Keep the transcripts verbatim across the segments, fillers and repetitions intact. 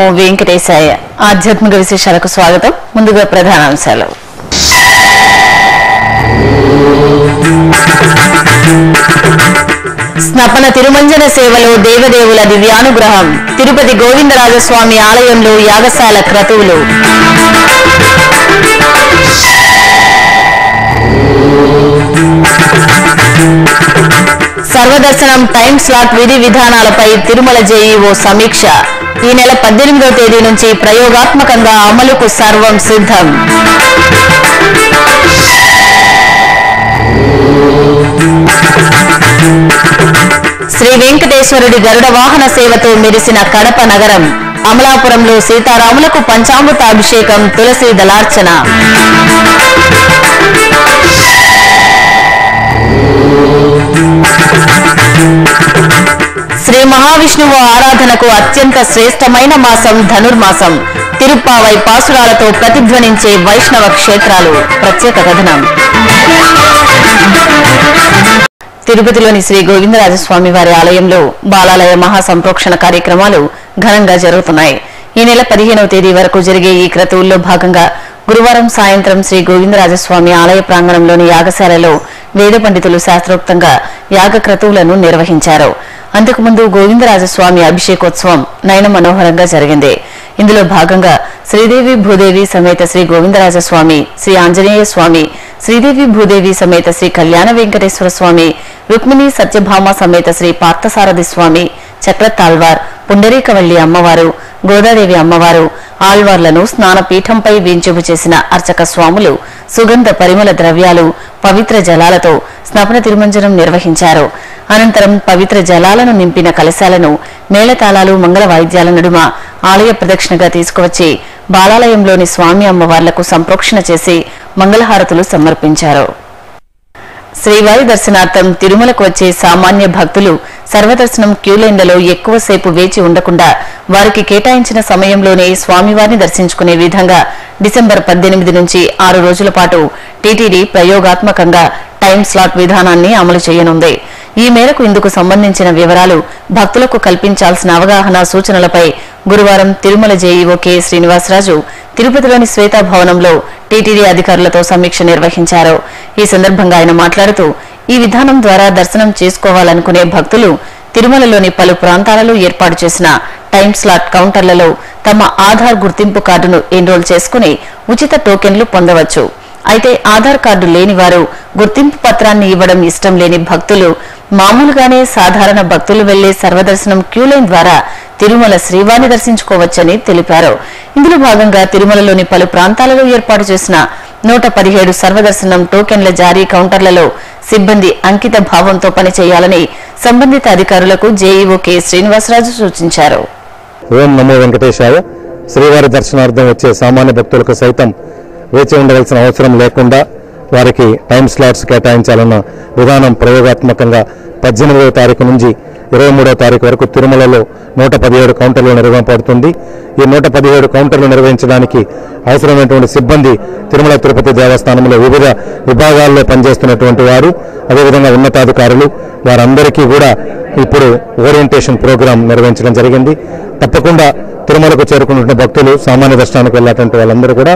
నమో వెంకటేశాయ ఆధ్యాత్మిక విశేషాలకు స్వాగతం ముందుగా ప్రధానాంశాలు స్నాపన తిరుమంజన సేవలో దేవదేవుల దివ్యానుగ్రహం తిరుపతి గోవిందరాజ స్వామి ఆలయంలో యాగశాల క్రతువులు సర్వదర్శనం టైం స్లాట్ విధి విధానాలపై తిరుమల జేఈఓ సమీక్ష ఈ నెల పద్దెనిమిదవ తేదీ నుంచి ప్రయోగాత్మకంగా అమలుకు సర్వం సిద్ధం శ్రీ వెంకటేశ్వరుడి గరుడ వాహన సేవతో మెరిసిన కడప నగరం అమలాపురంలో సీతారాములకు పంచామృత అభిషేకం తులసి దళార్చన శ్రీ మహావిష్ణువు ఆరాధనకు అత్యంత శ్రేష్టమైన మాసం ధనుర్మాసం తిరుప్పావై పాసురాలతో ప్రతిధ్వనించే వైష్ణవ క్షేత్రాలు ప్రత్యేక కథనం తిరుపతిలోని శ్రీ గోవిందరాజస్వామి వారి ఆలయంలో బాలాలయ మహాసంప్రోక్షణ కార్యక్రమాలు ఘనంగా జరుగుతున్నాయి ఈ నెల పదిహేనవ తేదీ వరకు జరిగే ఈ క్రతువుల్లో భాగంగా గురువారం సాయంత్రం శ్రీ గోవిందరాజస్వామి ఆలయ ప్రాంగణంలోని యాగశాలలో వేద పండితులు శాస్త్రోక్తంగా యాగ క్రతువులను నిర్వహించారు అంతకుముందు గోవిందరాజస్వామి అభిషేకోత్సవం నయన మనోహరంగా జరిగింది ఇందులో భాగంగా శ్రీదేవి భూదేవి సమేత శ్రీ గోవిందరాజస్వామి శ్రీ ఆంజనేయ స్వామి శ్రీదేవి భూదేవి సమేత శ్రీ కళ్యాణ వెంకటేశ్వర స్వామి రుక్మిణి సత్యభామ సమేత శ్రీ పార్థసారథి స్వామి చక్రతాల్వార్ పుండరీకవల్లి అమ్మవారు గోదాదేవి అమ్మవారు ఆళ్వార్లను స్నానపీఠంపై వించుబు చేసిన అర్చక స్వాములు సుగంధ పరిమళ ద్రవ్యాలు పవిత్ర జలాలతో స్నాపన తిరుమంజనం నిర్వహించారు అనంతరం పవిత్ర జలాలను నింపిన కలశాలను మేళతాళాలు మంగళ వాయిద్యాల నడుమ ఆలయ ప్రదక్షిణగా తీసుకువచ్చి బాలాలయంలోని స్వామి అమ్మవార్లకు సంప్రోక్షణ చేసి మంగళహారతులు సమర్పించారు శ్రీవారి దర్శనార్థం తిరుమలకు వచ్చే సామాన్య భక్తులు సర్వదర్శనం క్యూలైన్లలో ఎక్కువసేపు వేచి ఉండకుండా వారికి కేటాయించిన సమయంలోనే స్వామివారిని దర్శించుకునే విధంగా డిసెంబర్ పద్దెనిమిది నుంచి ఆరు రోజుల పాటు టీటీడీ ప్రయోగాత్మకంగా టైం స్లాట్ విధానాన్ని అమలు చేయనుంది ఈ మేరకు ఇందుకు సంబంధించిన వివరాలు భక్తులకు కల్పించాల్సిన అవగాహన సూచనలపై గురువారం తిరుమల జేఈఓ కె శ్రీనివాసరాజు తిరుపతిలోని శ్వేతాభవనంలో టీటీడీ అధికారులతో సమీక్ష నిర్వహించారు ఈ సందర్భంగా ఆయన మాట్లాడుతూ ఈ విధానం ద్వారా దర్శనం చేసుకోవాలనుకునే భక్తులు తిరుమలలోని పలు ప్రాంతాలలో ఏర్పాటు చేసిన టైం స్లాట్ కౌంటర్లలో తమ ఆధార్ గుర్తింపు కార్డును ఎన్రోల్ చేసుకుని ఉచిత టోకెన్లు పొందవచ్చు అయితే ఆధార్ కార్డు లేని వారు గుర్తింపు పత్రాన్ని ఇవ్వడం ఇష్టం లేని భక్తులు మామూలుగానే సాధారణ భక్తులు వెళ్లే సర్వదర్శనం క్యూలైన్ ద్వారా తిరుమల శ్రీవారిని దర్శించుకోవచ్చని తెలిపారు ఇందులో భాగంగా తిరుమలలోని పలు ప్రాంతాలలో ఏర్పాటు చేసిన నూట పదిహేడు సర్వదర్శనం టోకెన్ల జారీ కౌంటర్లలో సిబ్బంది అంకిత భావంతో పనిచేయాలని సంబంధిత అధికారులకు జేఈఓ కె శ్రీనివాసరాజు సూచించారు ఓం నమో వెంకటేశాయ శ్రీవారి దర్శనార్థం వచ్చే సామాన్య భక్తులకు సైతం వేచి ఉండవలసిన అవసరం లేకుండా వారికి టైం స్లాట్స్ కేటాయించాలన్న విధానం ప్రయోగాత్మకంగా పద్దెనిమిదవ తారీఖు నుంచి ఇరవై మూడవ తారీఖు వరకు తిరుమలలో నూట పదిహేడు కౌంటర్లు నిర్వహింపబడుతుంది ఈ నూట పదిహేడు కౌంటర్లు నిర్వహించడానికి అవసరమైనటువంటి సిబ్బంది తిరుమల తిరుపతి దేవస్థానంలో వివిధ విభాగాల్లో పనిచేస్తున్నటువంటి వారు అదేవిధంగా ఉన్నతాధికారులు వారందరికీ కూడా ఇప్పుడు ఓరియంటేషన్ ప్రోగ్రాం నిర్వహించడం జరిగింది తప్పకుండా తిరుమలకు చేరుకున్న భక్తులు సామాన్య దర్శనానికి వెళ్ళేటువంటి వాళ్ళందరూ కూడా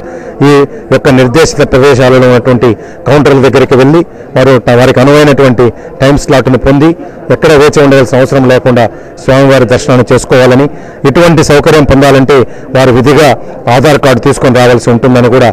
ఈ యొక్క నిర్దేశిత ప్రదేశాలలో ఉన్నటువంటి కౌంటర్ల దగ్గరికి వెళ్ళి వారు వారికి అనువైనటువంటి టైం స్లాట్ను పొంది ఎక్కడ వేచి ఉండవలసిన అవసరం లేకుండా స్వామివారి దర్శనాన్ని చేసుకోవాలని ఇటువంటి సౌకర్యం పొందాలంటే వారు విధిగా ఆధార్ కార్డు తీసుకొని రావాల్సి ఉంటుందని కూడా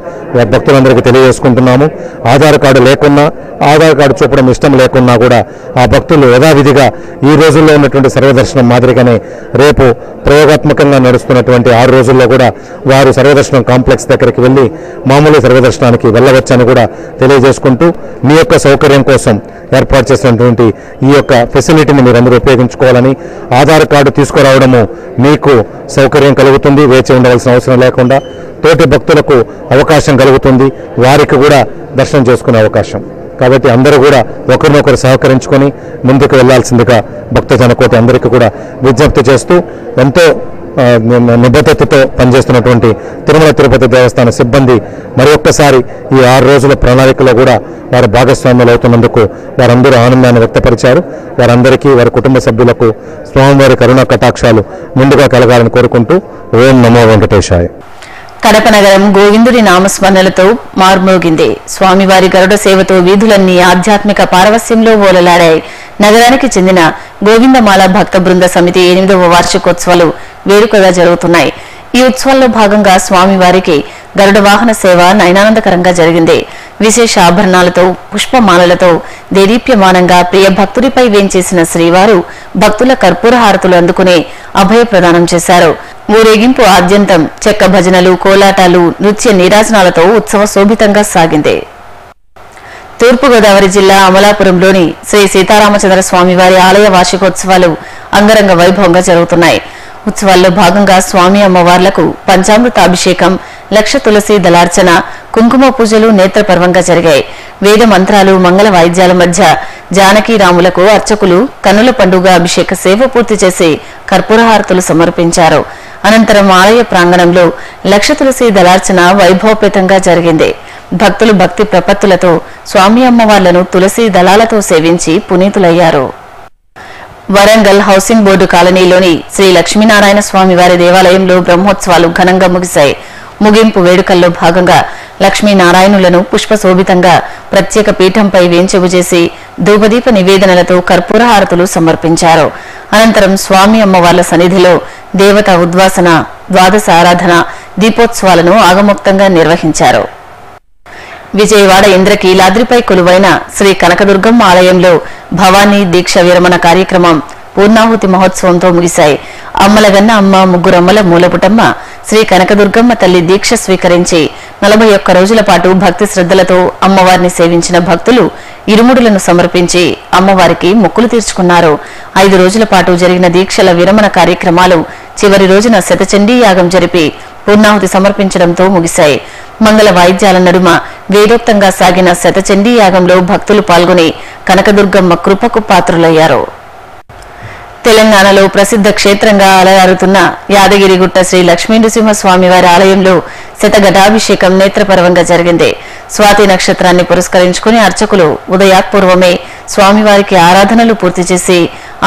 భక్తులందరికీ తెలియజేసుకుంటున్నాము ఆధార్ కార్డు లేకున్నా ఆధార్ కార్డు చూపడం ఇష్టం లేకున్నా కూడా ఆ భక్తులు యథావిధిగా ఈ రోజుల్లో ఉన్నటువంటి సర్వదర్శనం మాదిరిగానే రేపు ప్రయోగాత్మకంగా నడుస్తున్నటువంటి ఆరు రోజుల్లో కూడా వారు సర్వదర్శనం కాంప్లెక్స్ దగ్గరికి వెళ్ళి మామూలు సర్వదర్శనానికి వెళ్ళవచ్చని కూడా తెలియజేసుకుంటూ మీ యొక్క సౌకర్యం కోసం ఏర్పాటు చేసినటువంటి ఈ యొక్క ఫెసిలిటీని మీరందరూ ఉపయోగించుకోవాలని ఆధార్ కార్డు తీసుకురావడము మీకు సౌకర్యం కలుగుతుంది వేచి ఉండవలసిన అవసరం లేకుండా తోటి భక్తులకు అవకాశం కలుగుతుంది వారికి కూడా దర్శనం చేసుకునే అవకాశం కాబట్టి అందరూ కూడా ఒకరినొకరు సహకరించుకొని ముందుకు వెళ్లాల్సిందిగా భక్తజన కోటి అందరికీ కూడా విజ్ఞప్తి చేస్తూ ఎంతో నిబద్ధతతో పనిచేస్తున్నటువంటి తిరుమల తిరుపతి దేవస్థాన సిబ్బంది మరొక్కసారి ఈ ఆరు రోజుల ప్రణాళికలో కూడా వారు భాగస్వాములు అవుతున్నందుకు వారందరూ ఆనందాన్ని వ్యక్తపరిచారు. వారందరికీ వారి కుటుంబ సభ్యులకు స్వామివారి కరుణా కటాక్షాలు ముందుగా కలగాలని కోరుకుంటూ ఓం నమో వెంకటేశాయ. కడప నగరం గోవిందుడి నామస్మరణలతో మార్మోగింది. స్వామివారి గరుడ సేవతో వీధులన్నీ ఆధ్యాత్మిక పారవస్యంలో ఓలలాడాయి. నగరానికి చెందిన గోవిందమాల భక్త బృంద సమితి ఎనిమిదవ వార్షికోత్సవాలు వేడుకగా జరుగుతున్నాయి. ఈ ఉత్సవాల్లో భాగంగా స్వామివారికి గరుడ వాహన సేవ నయనానందకరంగా జరిగింది. విశేష ఆభరణాలతో పుష్పమాలలతో దేదీప్యమానంగా ప్రియ భక్తుడిపై వేంచేసిన శ్రీవారు భక్తుల కర్పూర హారతులు అందుకునే అభయ ప్రదానం చేశారు. ఊరేగింపు ఆద్యంతం చెక్క భజనలు, కోలాటాలు, నృత్య నీరాజనాలతో ఉత్సవ శోభితంగా సాగింది. తూర్పుగోదావరి జిల్లా అమలాపురంలోని శ్రీ సీతారామచంద్ర స్వామివారి ఆలయ వార్షికోత్సవాలు అంగరంగ వైభవంగా జరుగుతున్నాయి. ఉత్సవాల్లో భాగంగా స్వామి అమ్మవార్లకు పంచామృతాభిషేకం, లక్ష తులసి దళార్చన, కుంకుమ పూజలు నేత్రపర్వంగా జరిగాయి. వేద మంత్రాలు, మంగళ వాయిద్యాల మధ్య జానకీరాములకు అర్చకులు కన్నుల పండుగ అభిషేక సేవ పూర్తి చేసి కర్పూరహారతులు సమర్పించారు. అనంతరం ఆలయ ప్రాంగణంలో లక్ష తులసి దళార్చన వైభవపేతంగా జరిగింది. భక్తులు భక్తి ప్రపత్తులతో స్వామి అమ్మవార్లను తులసి దళాలతో సేవించి పునీతులయ్యారు. వరంగల్ హౌసింగ్ బోర్డు కాలనీలోని శ్రీ లక్ష్మీనారాయణ స్వామివారి దేవాలయంలో బ్రహ్మోత్సవాలు ఘనంగా ముగిశాయి. ముగింపు వేడుకల్లో భాగంగా లక్ష్మీనారాయణులను పుష్పశోభితంగా ప్రత్యేక పీఠంపై వేంచెవు చేసి ధూపదీప నివేదనలతో కర్పూర హారతులు సమర్పించారు. అనంతరం స్వామి అమ్మవార్ల సన్నిధిలో దేవతా ఉద్వాసన, ద్వాదశ ఆరాధన, దీపోత్సవాలను ఆగమోక్తంగా నిర్వహించారు. విజయవాడ ఇంద్రకీలాద్రిపై కొలువైన శ్రీ కనకదుర్గమ్మ ఆలయంలో భవానీ దీక్ష విరమణ కార్యక్రమం పూర్ణాహుతి మహోత్సవంతో ముగిశాయి. అమ్మలగన్న అమ్మ, ముగ్గురమ్మల మూలపుటమ్మ శ్రీ కనకదుర్గమ్మ తల్లి దీక్ష స్వీకరించి నలభై ఒక్క రోజుల పాటు భక్తి శ్రద్ధలతో అమ్మవారిని సేవించిన భక్తులు ఇరుముడులను సమర్పించి అమ్మవారికి మొక్కులు తీర్చుకున్నారు. ఐదు రోజుల పాటు జరిగిన దీక్షల విరమణ కార్యక్రమాలు చివరి రోజున శతచండీ యాగం జరిపి పూర్ణాహుతి సమర్పించడంతో ముగిశాయి. మంగళ వాయిద్యాల నడుమ వేదోక్తంగా సాగిన శతచండీ యాగంలో భక్తులు పాల్గొని కనకదుర్గమ్మ కృపకు పాత్రులయ్యారు. తెలంగాణలో ప్రసిద్ధ క్షేత్రంగా అలయారుతున్న యాదగిరిగుట్ట శ్రీ లక్ష్మీ నృసింహ స్వామివారి ఆలయంలో శతఘటాభిషేకం నేత్రపర్వంగా జరిగింది. స్వాతి నక్షత్రాన్ని పురస్కరించుకుని అర్చకులు ఉదయాత్పూర్వమే స్వామివారికి ఆరాధనలు పూర్తి చేసి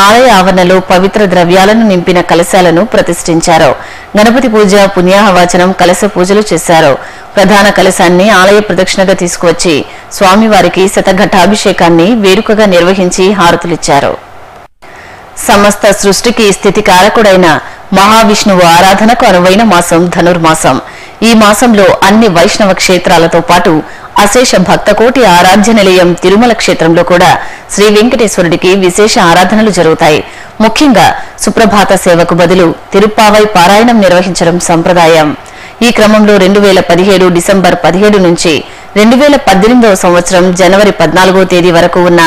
ఆలయ ఆవరణలో పవిత్ర ద్రవ్యాలను నింపిన కలశాలను ప్రతిష్ఠించారు. గణపతి పూజ, పుణ్యాహవాచనం, కలశ పూజలు చేశారు. ప్రధాన కలశాన్ని ఆలయ ప్రదక్షిణగా తీసుకువచ్చి స్వామివారికి శతఘటాభిషేకాన్ని వేడుకగా నిర్వహించి హారతులిచ్చారు. సమస్త సృష్టికి స్థితి కారకుడైన మహావిష్ణువు ఆరాధనకు అనువైన మాసం ధనుర్మాసం. ఈ మాసంలో అన్ని వైష్ణవ క్షేత్రాలతో పాటు అశేష భక్తకోటి ఆరాధ్య నిలయం తిరుమల క్షేత్రంలో కూడా శ్రీ వెంకటేశ్వరుడికి విశేష ఆరాధనలు జరుగుతాయి. ముఖ్యంగా సుప్రభాత సేవకు బదులు తిరుప్పావై పారాయణం నిర్వహించడం సంప్రదాయం. ఈ క్రమంలో రెండు వేల పదిహేడు డిసెంబర్ పదిహేడు నుంచి రెండు వేల పద్దెనిమిదవ సంవత్సరం జనవరి పద్నాలుగో తేదీ వరకు ఉన్న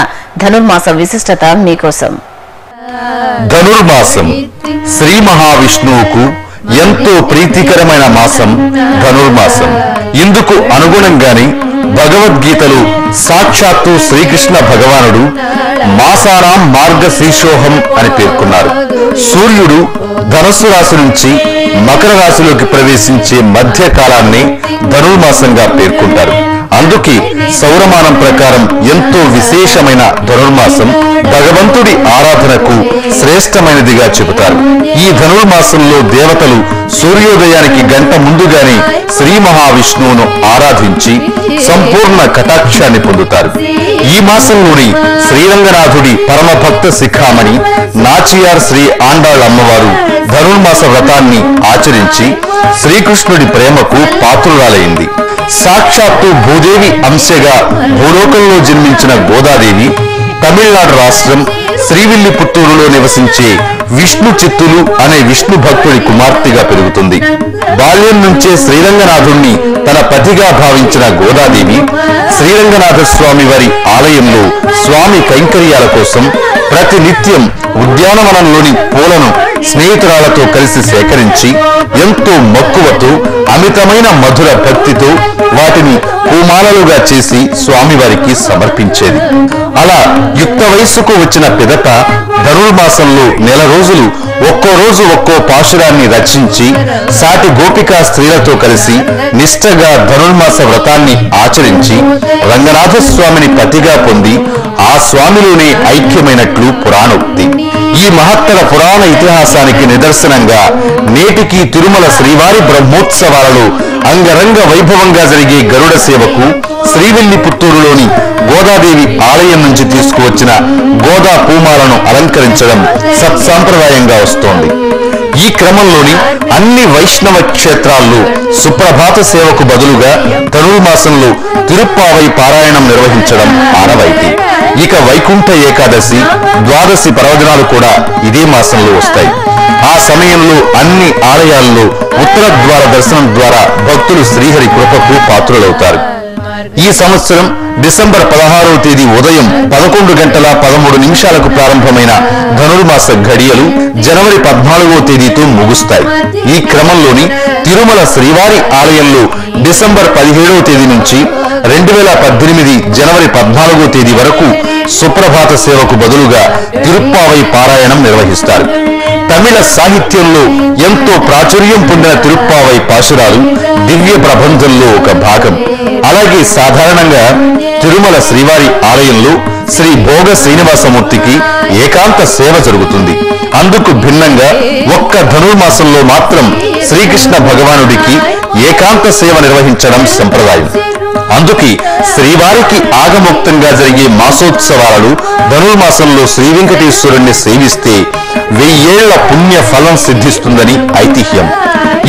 ధనుర్మాస విశిష్టత మీకోసం. ధనుర్మాసం శ్రీ మహావిష్ణువుకు ఎంతో ప్రీతికరమైన మాసం ధనుర్మాసం. ఇందుకు అనుగుణంగానే భగవద్గీతలో సాక్షాత్తు శ్రీకృష్ణ భగవానుడు మాసారాం మార్గశీర్షోహం అని పేర్కొన్నారు. సూర్యుడు ధనుస్సు రాశి నుంచి మకర రాశిలోకి ప్రవేశించే మధ్య కాలాన్ని ధనుర్మాసంగా పేర్కొంటారు. అందుకే సౌరమానం ప్రకారం ఎంతో విశేషమైన ధనుర్మాసం భగవంతుడి ఆరాధనకు శ్రేష్టమైనదిగా చెబుతారు. ఈ ధనుర్మాసంలో దేవతలు సూర్యోదయానికి గంట ముందుగానే శ్రీ మహావిష్ణువును ఆరాధించి సంపూర్ణ కటాక్షాన్ని పొందుతారు. ఈ మాసంలోని శ్రీరంగనాథుడి పరమభక్త శిఖామణి నాచియార్ శ్రీ ఆండాళ్ అమ్మవారు ధనుర్మాస వ్రతాన్ని ఆచరించి శ్రీకృష్ణుడి ప్రేమకు పాత్రురాలైంది. సాక్షాత్తు భూదేవి అంశగా భూలోకంలో జన్మించిన గోదాదేవి తమిళనాడు రాష్ట్రం శ్రీవిల్లిపుత్తూరులో నివసించే విష్ణు చిత్తులు అనే విష్ణు భక్తుడి కుమార్తెగా పెరుగుతుంది. బాల్యం నుంచే శ్రీరంగనాథుణ్ణి తన పతిగా భావించిన గోదాదేవి శ్రీరంగనాథ స్వామి వారి ఆలయంలో స్వామి కైంకర్యాల కోసం ప్రతినిత్యం ఉద్యానవనంలోని పూలను స్నేహితురాలతో కలిసి సేకరించి ఎంతో మక్కువతో అమితమైన మధుర భక్తితో వాటిని పూమాలలుగా చేసి స్వామివారికి సమర్పించేది. అలా యుక్త వయస్సుకు వచ్చిన పిదట ధనుర్మాసంలో నెల రోజులు ఒక్కో రోజు ఒక్కో పాశురాన్ని రచించి సాటి గోపికా స్త్రీలతో కలిసి నిష్టగా ధనుర్మాస వ్రతాన్ని ఆచరించి రంగనాథ స్వామిని పతిగా పొంది ఆ స్వామిలోనే ఐక్యమైనట్లు పురాణోక్తి. ఈ మహత్తర పురాణ ఇతిహాసానికి నిదర్శనంగా నేటికి తిరుమల శ్రీవారి బ్రహ్మోత్సవాలలో అంగరంగ వైభవంగా జరిగే గరుడ సేవకు శ్రీవెల్లి పుత్తూరులోని గోదాదేవి ఆలయం నుంచి తీసుకువచ్చిన గోదా పూమాలను అలంకరించడం సత్సాంప్రదాయంగా వస్తోంది. ఈ క్రమంలోని అన్ని వైష్ణవ క్షేత్రాల్లో సుప్రభాత సేవకు బదులుగా ధనుర్మాసంలో తిరుప్పావై పారాయణం నిర్వహించడం ఆనవాయితీ. ఇక వైకుంఠ ఏకాదశి, ద్వాదశి పర్వదినాలు కూడా ఇదే మాసంలో వస్తాయి. ఆ సమయంలో అన్ని ఆలయాల్లో ఉత్తర ద్వార దర్శనం ద్వారా భక్తులు శ్రీహరి కృపకు పాత్రులవుతారు. ఈ సంవత్సరం డిసెంబర్ పదహారవ తేదీ ఉదయం పదకొండు గంటల పదమూడు నిమిషాలకు ప్రారంభమైన ధనుర్మాస ఘడియలు జనవరి పద్నాలుగవ తేదీతో ముగుస్తాయి. ఈ క్రమంలోని తిరుమల శ్రీవారి ఆలయంలో డిసెంబర్ పదిహేడవ తేదీ నుంచి రెండు వేల పద్దెనిమిది జనవరి పద్నాలుగో తేదీ వరకు సుప్రభాత సేవకు బదులుగా తిరుప్పావై పారాయణం నిర్వహిస్తారు. తమిళ సాహిత్యంలో ఎంతో ప్రాచుర్యం పొందిన తిరుప్పావై పాశురాలు దివ్య ప్రబంధంలో ఒక భాగం. అలాగే సాధారణంగా తిరుమల శ్రీవారి ఆలయంలో శ్రీ భోగ శ్రీనివాసమూర్తికి ఏకాంత సేవ జరుగుతుంది. అందుకు భిన్నంగా ఒక్క ధనుర్మాసంలో మాత్రం శ్రీకృష్ణ భగవానుడికి ఏకాంత సేవ నిర్వహించడం సంప్రదాయం. అందుకే శ్రీవారికి ఆగమోక్తంగా జరిగే మాసోత్సవాలు ధనుర్మాసంలో శ్రీ వెంకటేశ్వరుణ్ణి సేవిస్తే వెయ్యేళ్ల పుణ్య ఫలం సిద్ధిస్తుందని ఐతిహ్యం.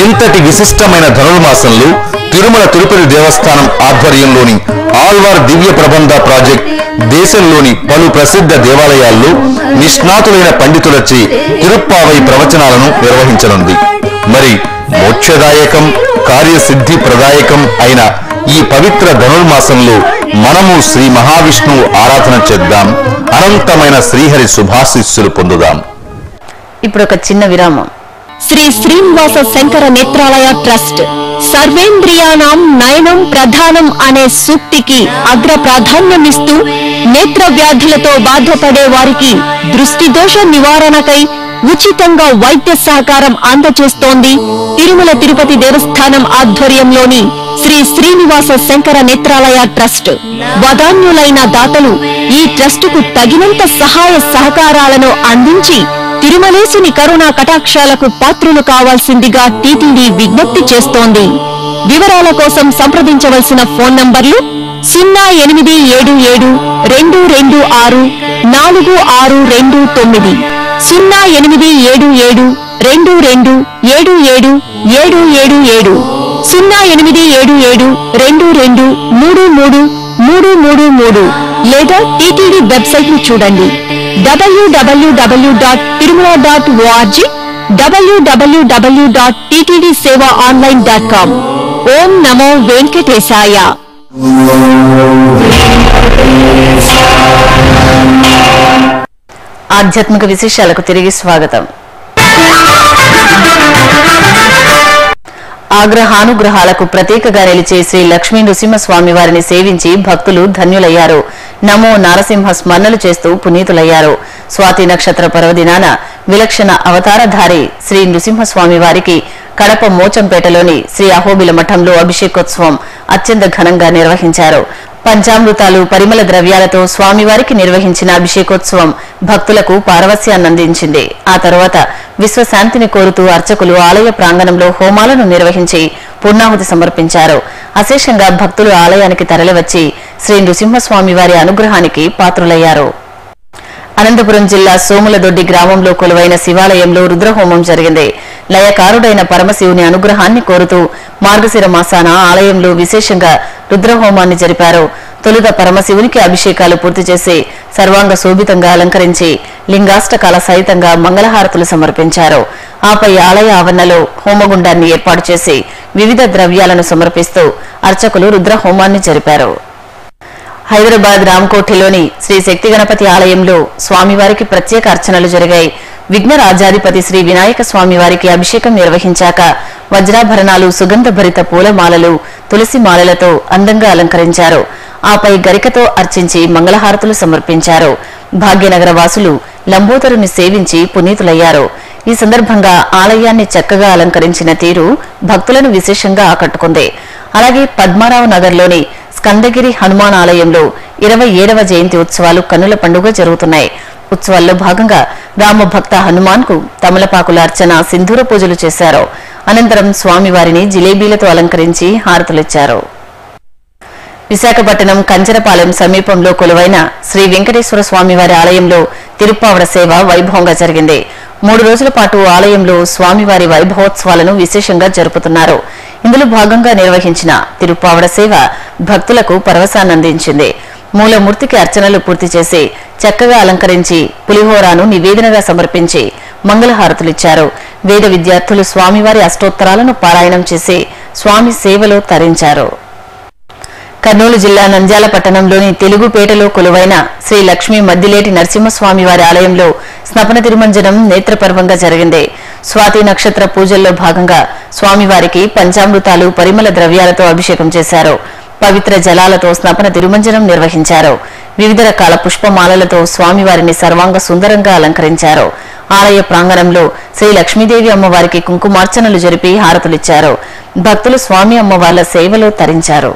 ఇంతటి విశిష్టమైన ధనుర్మాసంలో తిరుమల తిరుపతి దేవస్థానం ఆధ్వర్యంలోని ఆళ్వార్ దివ్య ప్రబంధ ప్రాజెక్ట్ దేశంలోని పలు ప్రసిద్ధ దేవాలయాల్లో నిష్ణాతులైన పండితులచే తిరుప్పావై ప్రవచనాలను నిర్వహించనుంది. మరి మోక్షదాయకం, కార్యసిద్ధి ప్రదాయకం అయిన ఈ పవిత్ర ధనుర్మాసంలో మనము శ్రీ మహావిష్ణువు ఆరాధన చేద్దాం, అనంతమైన శ్రీహరి శుభాశీస్సులు పొందుదాం. ఇప్పుడు ఒక చిన్న విరామం. శ్రీ శ్రీనివాస శంకర నేత్రాలయ ట్రస్ట్ సర్వేంద్రియాణం నయనం ప్రధానం అనే సూక్తికి అగ్ర ప్రాధాన్యమిస్తూ నేత్ర వ్యాధులతో బాధపడే వారికి దృష్టి దోష నివారణకై ఉచితంగా వైద్య సహకారం అందజేస్తోంది తిరుమల తిరుపతి దేవస్థానం ఆధ్వర్యంలోని శ్రీ శ్రీనివాస శంకర నేత్రాలయ ట్రస్ట్. వదాన్యులైన దాతలు ఈ ట్రస్టుకు తగినంత సహాయ సహకారాలను అందించి తిరుమలేశుని కరుణా కటాక్షాలకు పాత్రులు కావాల్సిందిగా టీటీడీ విజ్ఞప్తి చేస్తోంది. వివరాల కోసం సంప్రదించవలసిన ఫోన్ నంబర్లు సున్నా ఎనిమిది ఏడు ఏడు రెండు రెండు ఆరు నాలుగు ఆరు రెండు తొమ్మిది, సున్నా ఎనిమిది ఏడు ఏడు రెండు రెండు ఏడు ఏడు ఏడు ఏడు ఏడు, సున్నా ఎనిమిది ఏడు ఏడు రెండు రెండు మూడు మూడు మూడు మూడు మూడు లేదా టీటీడీ వెబ్సైట్ ను చూడండి WWW dot Tirumala dot O R G, WWW dot TTD సేవ ఆన్లైన్ డాట్ కామ్. ఓం నమో వెంకటేశాయ. ఆధ్యాత్మిక విశేషాలకు తిరిగి స్వాగతం. ఆగ్రహానుగ్రహాలకు ప్రతీకగా నిలిచే శ్రీ లక్ష్మీ నృసింహస్వామి వారిని సేవించి భక్తులు ధన్యులయ్యారు. నమో నారసింహ స్మరణలు చేస్తూ పునీతులయ్యారు. స్వాతి నక్షత్ర పర్వదినాన విలక్షణ అవతారధారి శ్రీ నృసింహస్వామి వారికి కడప మోచంపేటలోని శ్రీ అహోబిల మఠంలో అభిషేకోత్సవం అత్యంత ఘనంగా నిర్వహించారు. పంచామృతాలు, పరిమళ ద్రవ్యాలతో స్వామివారికి నిర్వహించిన అభిషేకోత్సవం భక్తులకు పారవస్యాన్నందించింది. ఆ తర్వాత విశ్వశాంతిని కోరుతూ అర్చకులు ఆలయ ప్రాంగణంలో హోమాలను నిర్వహించి పూర్ణాహుతి సమర్పించారు. అశేషంగా భక్తులు ఆలయానికి తరలివచ్చి శ్రీ నృసింహస్వామివారి అనుగ్రహానికి పాత్రులయ్యారు. అనంతపురం జిల్లా సోములదొడ్డి గ్రామంలో కొలువైన శివాలయంలో రుద్రహోమం జరిగింది. లయకారుడైన పరమశివుని అనుగ్రహాన్ని కోరుతూ మార్గశిర మాసాన ఆలయంలో విశేషంగా రుద్రహోమాన్ని జరిపారు. తొలుత పరమశివునికి అభిషేకాలు పూర్తి చేసి సర్వాంగ శోభితంగా అలంకరించి లింగాష్టకాల సహితంగా మంగళహారతులు సమర్పించారు. ఆపై ఆలయ ఆవరణలో హోమగుండాన్ని ఏర్పాటు చేసి వివిధ ద్రవ్యాలను సమర్పిస్తూ అర్చకులు రుద్రహోమాన్ని జరిపారు. హైదరాబాద్ రామకోటిలోని శ్రీ శక్తి గణపతి ఆలయంలో స్వామివారికి ప్రత్యేక అర్చనలు జరిగాయి. విఘ్న రాజాధిపతి శ్రీ వినాయక స్వామి వారికి అభిషేకం నిర్వహించాక వజ్రాభరణాలు సుగంధ భరిత పూలమాలలు తులసి మాలలతో అందంగా అలంకరించారు. ఆపై గరికతో అర్చించి మంగళహారతులు సమర్పించారు. భాగ్యనగర వాసులు లంబోదరుని సేవించి పునీతులయ్యారు. ఈ సందర్భంగా ఆలయాన్ని చక్కగా అలంకరించిన తీరు భక్తులను విశేషంగా ఆకట్టుకుంది. అలాగే పద్మారావు నగర్లోని స్కందగిరి హనుమాన్ ఆలయంలో ఇరవై ఏడవ జయంతి ఉత్సవాలు కన్నుల పండుగ జరుగుతున్నాయి. ఉత్సవాల్లో భాగంగా రామభక్త హనుమాన్ కు తమలపాకుల అర్చన, సింధూర పూజలు చేశారు. అనంతరం స్వామివారిని జిలేబీలతో అలంకరించి హారతులిచ్చారు. విశాఖపట్నం కంచరపాలెం సమీపంలో కొలువైన శ్రీ వెంకటేశ్వర స్వామివారి ఆలయంలో తిరుప్పావడ సేవ వైభవంగా జరిగింది. మూడు రోజుల పాటు ఆలయంలో స్వామివారి వైభవోత్సవాలను విశేషంగా జరుపుతున్నారు. ఇందులో భాగంగా నిర్వహించిన తిరుప్పావడ సేవ భక్తులకు పరవశాన్నందించింది. మూలమూర్తికి అర్చనలు పూర్తి చేసి చక్కగా అలంకరించి పులిహోరాను నివేదనగా సమర్పించి మంగళహారతులిచ్చారు. వేద విద్యార్థులు స్వామివారి అష్టోత్తరాలను పారాయణం చేసి స్వామి సేవలో తరించారు. కర్నూలు జిల్లా నంద్యాల పట్టణంలోని తెలుగుపేటలో కొలువైన శ్రీ లక్ష్మీ మద్దిలేటి నరసింహస్వామి వారి ఆలయంలో స్నపన తిరుమంజనం నేత్రపర్వంగా జరిగింది. స్వాతి నక్షత్ర పూజల్లో భాగంగా స్వామివారికి పంచామృతాలు, పరిమళ ద్రవ్యాలతో అభిషేకం చేశారు. పవిత్ర జలాలతో స్నపన తిరుమంజనం నిర్వహించారు. వివిధ రకాల పుష్పమాలలతో స్వామివారిని సర్వాంగ సుందరంగా అలంకరించారు. ఆలయ ప్రాంగణంలో శ్రీ లక్ష్మీదేవి అమ్మవారికి కుంకుమార్చనలు జరిపి హారతులిచ్చారు. భక్తులు స్వామి అమ్మవార్ల సేవలో తరించారు.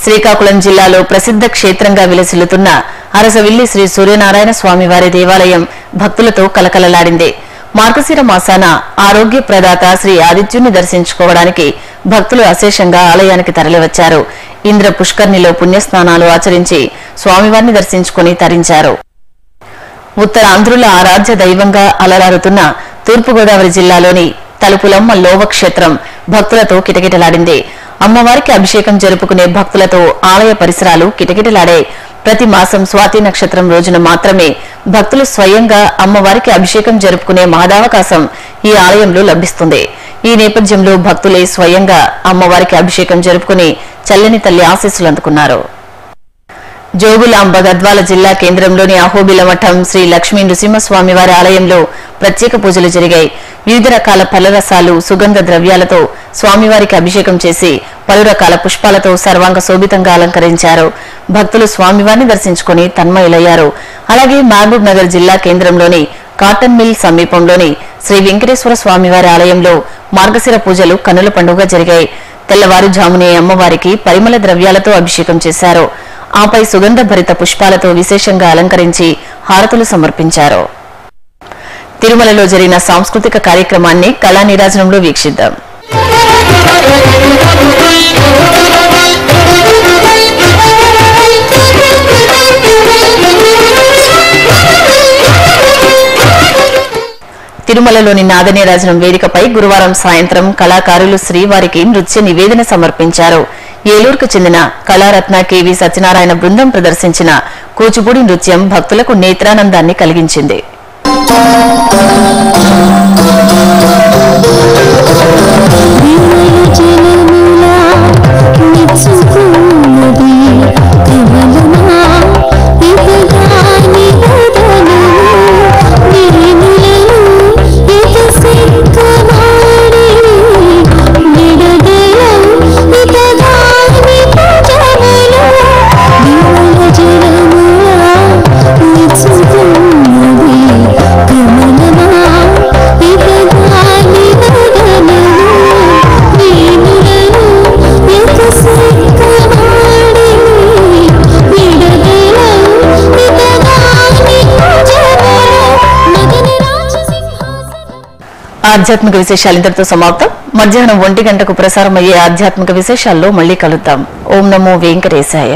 శ్రీకాకుళం జిల్లాలో ప్రసిద్ధ క్షేత్రంగా విలసిల్లుతున్న అరసవిల్లి శ్రీ సూర్యనారాయణ స్వామివారి దేవాలయం భక్తులతో కలకలలాడింది. మార్గశిర మాసాన ఆరోగ్య ప్రదాత శ్రీ ఆదిత్యుని దర్శించుకోవడానికి భక్తులు అశేషంగా ఆలయానికి తరలివచ్చారు. ఇంద్ర పుష్కర్ణిలో పుణ్యస్నానాలు ఆచరించి స్వామివారిని దర్శించుకుని తరించారు. ఉత్తరాంధ్రుల ఆరాధ్య దైవంగా అలరారుతున్న తూర్పుగోదావరి జిల్లాలోని తలుపులమ్మ లోవ క్షేత్రం భక్తులతో కిటకిటలాడింది. అమ్మవారికి అభిషేకం జరుపుకునే భక్తులతో ఆలయ పరిసరాలు కిటకిటలాడాయి. ప్రతి మాసం స్వాతి నక్షత్రం రోజున మాత్రమే భక్తులు స్వయంగా అమ్మవారికి అభిషేకం జరుపుకునే మహదావకాశం ఈ ఆలయంలో లభిస్తుంది. ఈ నేపథ్యంలో భక్తులే స్వయంగా అమ్మవారికి అభిషేకం జరుపుకుని చల్లని తల్లి ఆశీస్సులు అందుకున్నారు. జోగులాంబ గద్వాల జిల్లా కేంద్రంలోని అహోబిల మఠం శ్రీ లక్ష్మీ నృసింహస్వామివారి ఆలయంలో ప్రత్యేక పూజలు జరిగాయి. వివిధ రకాల ఫలరసాలు, సుగంధ ద్రవ్యాలతో స్వామివారికి అభిషేకం చేసి పలు రకాల పుష్పాలతో సర్వాంగ శోభితంగా అలంకరించారు. భక్తులు స్వామివారిని దర్శించుకుని తన్మయులయ్యారు. అలాగే మహబూబ్ నగర్ జిల్లా కేంద్రంలోని కాటన్ మిల్ సమీపంలోని శ్రీ వెంకటేశ్వర స్వామివారి ఆలయంలో మార్గశిర పూజలు కన్నుల పండుగ జరిగాయి. తెల్లవారుజామునే అమ్మవారికి పరిమళ ద్రవ్యాలతో అభిషేకం చేశారు. ఆపై సుగంధ భరిత పుష్పాలతో విశేషంగా అలంకరించి హారతులు సమర్పించారు. తిరుమలలో జరిగిన సాంస్కృతిక కార్యక్రమాన్ని కళా నీరాజనంలో వీక్షిద్దాం. తిరుమలలోని నాదనీరాజనం వేదికపై గురువారం సాయంత్రం కళాకారులు శ్రీవారికి నృత్య నివేదన సమర్పించారు. ఏలూరుకు చెందిన కళారత్న కెవి సత్యనారాయణ బృందం ప్రదర్శించిన కూచిపూడి నృత్యం భక్తులకు నేత్రానందాన్ని కలిగించింది. ఆధ్యాత్మిక విశేషాలు ఇంతటితో సమాప్తం. మధ్యాహ్నం ఒంటి గంటకు ప్రసారం అయ్యే ఆధ్యాత్మిక విశేషాల్లో మళ్లీ కలుద్దాం. ఓం నమో వెంకటేశాయ.